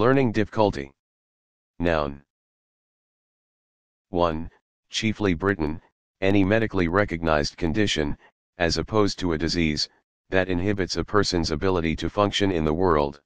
Learning difficulty. Noun. 1. Chiefly Britain, any medically recognized condition, as opposed to a disease, that inhibits a person's ability to function in the world.